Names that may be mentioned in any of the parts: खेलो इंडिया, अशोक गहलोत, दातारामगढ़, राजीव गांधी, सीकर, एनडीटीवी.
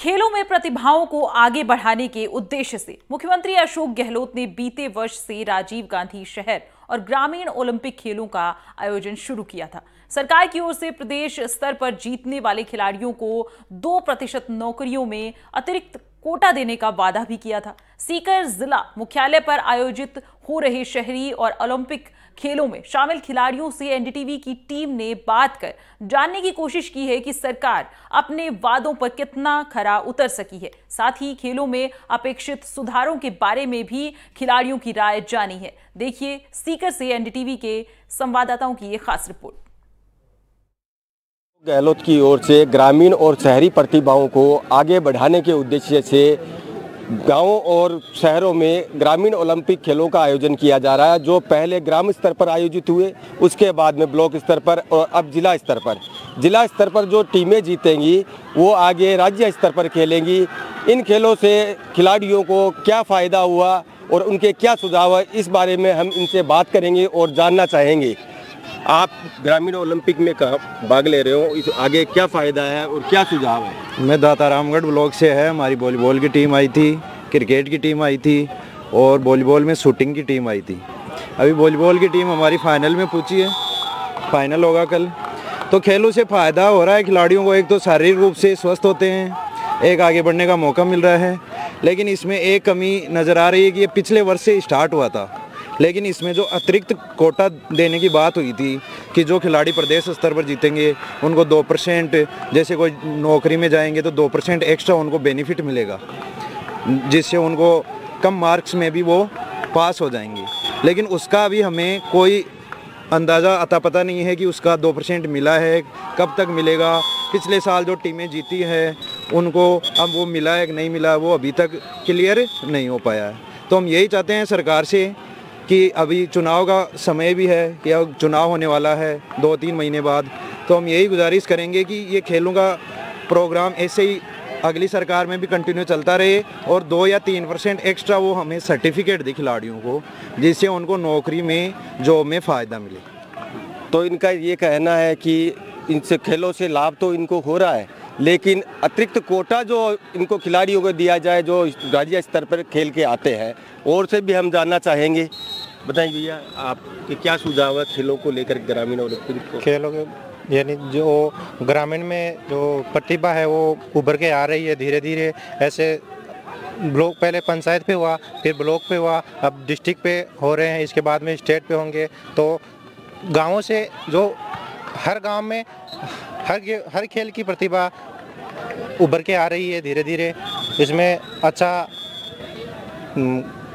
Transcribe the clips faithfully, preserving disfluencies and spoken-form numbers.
खेलों में प्रतिभाओं को आगे बढ़ाने के उद्देश्य से मुख्यमंत्री अशोक गहलोत ने बीते वर्ष से राजीव गांधी शहर और ग्रामीण ओलंपिक खेलों का आयोजन शुरू किया था। सरकार की ओर से प्रदेश स्तर पर जीतने वाले खिलाड़ियों को दो प्रतिशत नौकरियों में अतिरिक्त कोटा देने का वादा भी किया था। सीकर जिला मुख्यालय पर आयोजित हो रहे शहरी और ओलंपिक खेलों में शामिल खिलाड़ियों से एनडीटीवी की टीम ने बात कर जानने की कोशिश की है कि सरकार अपने वादों पर कितना खरा उतर सकी है। साथ ही खेलों में अपेक्षित सुधारों के बारे में भी खिलाड़ियों की राय जानी है। देखिए सीकर से एनडीटीवी के संवाददाताओं की ये खास रिपोर्ट। गहलोत की ओर से ग्रामीण और शहरी प्रतिभाओं को आगे बढ़ाने के उद्देश्य से गांवों और शहरों में ग्रामीण ओलंपिक खेलों का आयोजन किया जा रहा है, जो पहले ग्राम स्तर पर आयोजित हुए, उसके बाद में ब्लॉक स्तर पर और अब जिला स्तर पर। जिला स्तर पर जो टीमें जीतेंगी वो आगे राज्य स्तर पर खेलेंगी। इन खेलों से खिलाड़ियों को क्या फ़ायदा हुआ और उनके क्या सुझाव है, इस बारे में हम इनसे बात करेंगे और जानना चाहेंगे। आप ग्रामीण ओलंपिक में कहाँ भाग ले रहे हो, इस आगे क्या फ़ायदा है और क्या सुझाव है? मैं दातारामगढ़ ब्लॉक से है। हमारी वॉलीबॉल की टीम आई थी, क्रिकेट की टीम आई थी और वॉलीबॉल में शूटिंग की टीम आई थी। अभी वॉलीबॉल की टीम हमारी फाइनल में पहुंची है, फाइनल होगा कल। तो खेलों से फ़ायदा हो रहा है खिलाड़ियों को, एक तो शारीरिक रूप से स्वस्थ होते हैं, एक आगे बढ़ने का मौका मिल रहा है। लेकिन इसमें एक कमी नज़र आ रही है कि ये पिछले वर्ष से स्टार्ट हुआ था, लेकिन इसमें जो अतिरिक्त कोटा देने की बात हुई थी कि जो खिलाड़ी प्रदेश स्तर पर जीतेंगे उनको दो परसेंट जैसे कोई नौकरी में जाएंगे तो दो परसेंट एक्स्ट्रा उनको बेनिफिट मिलेगा, जिससे उनको कम मार्क्स में भी वो पास हो जाएंगे। लेकिन उसका भी हमें कोई अंदाज़ा अता पता नहीं है कि उसका दो परसेंट मिला है, कब तक मिलेगा। पिछले साल जो टीमें जीती है उनको अब वो मिला है कि नहीं मिला, वो अभी तक क्लियर नहीं हो पाया है। तो हम यही चाहते हैं सरकार से कि अभी चुनाव का समय भी है, कि अब चुनाव होने वाला है दो तीन महीने बाद, तो हम यही गुजारिश करेंगे कि ये खेलों का प्रोग्राम ऐसे ही अगली सरकार में भी कंटिन्यू चलता रहे और दो या तीन परसेंट एक्स्ट्रा वो हमें सर्टिफिकेट दे खिलाड़ियों को, जिससे उनको नौकरी में, जॉब में फ़ायदा मिले। तो इनका ये कहना है कि इनसे खेलों से लाभ तो इनको हो रहा है, लेकिन अतिरिक्त कोटा जो इनको खिलाड़ियों को दिया जाए जो राज्य स्तर पर खेल के आते हैं, और से भी हम जानना चाहेंगे। बताइए भैया, आपके क्या सुझाव है खेलों को लेकर ग्रामीण ओलंपिक को? खेलों के यानी जो ग्रामीण में जो प्रतिभा है वो उभर के आ रही है धीरे धीरे। ऐसे ब्लॉक पहले पंचायत पे हुआ, फिर ब्लॉक पे हुआ, अब डिस्ट्रिक्ट पे हो रहे हैं, इसके बाद में स्टेट पे होंगे। तो गांवों से जो हर गांव में हर हर खेल की प्रतिभा उभर के आ रही है धीरे धीरे। इसमें अच्छा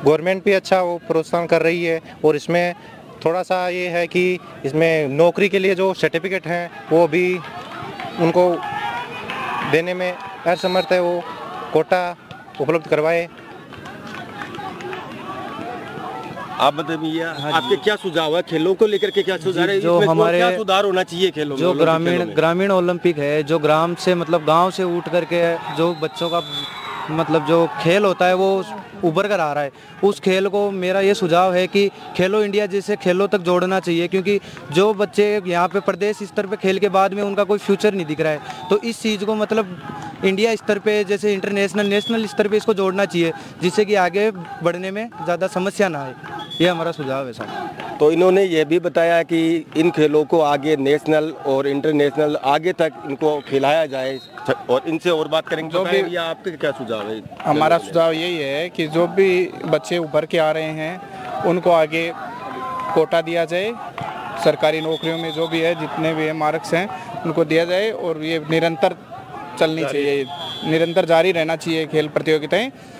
गवर्नमेंट भी अच्छा वो प्रोत्साहन कर रही है। और इसमें थोड़ा सा ये है कि इसमें नौकरी के लिए जो सर्टिफिकेट हैं वो भी उनको देने में असमर्थ है, वो कोटा उपलब्ध करवाए। आप बताइए, आपके क्या सुझाव है खेलों को लेकर के? क्या सुझाव है जो हमारे क्या सुधार होना चाहिए खेलों में? जो ग्रामीण ग्रामीण ओलंपिक है, जो ग्राम से मतलब गाँव से उठ करके जो बच्चों का मतलब जो खेल होता है वो उभर कर आ रहा है, उस खेल को मेरा ये सुझाव है कि खेलो इंडिया जैसे खेलों तक जोड़ना चाहिए। क्योंकि जो बच्चे यहाँ पे प्रदेश स्तर पे खेल के बाद में उनका कोई फ्यूचर नहीं दिख रहा है, तो इस चीज़ को मतलब इंडिया स्तर पे जैसे इंटरनेशनल नेशनल स्तर पे इसको जोड़ना चाहिए, जिससे कि आगे बढ़ने में ज़्यादा समस्या ना आए। ये हमारा सुझाव है साहब। तो इन्होंने ये भी बताया कि इन खेलों को आगे नेशनल और इंटरनेशनल आगे तक इनको खिलाया जाए, और इनसे और बात करेंगे। जो भी ये आपके क्या सुझाव है? हमारा सुझाव यही है कि जो भी बच्चे उभर के आ रहे हैं उनको आगे कोटा दिया जाए, सरकारी नौकरियों में जो भी है, जितने भी है मार्क्स हैं उनको दिया जाए। और ये निरंतर चलनी चाहिए, निरंतर जारी रहना चाहिए खेल प्रतियोगिताएँ।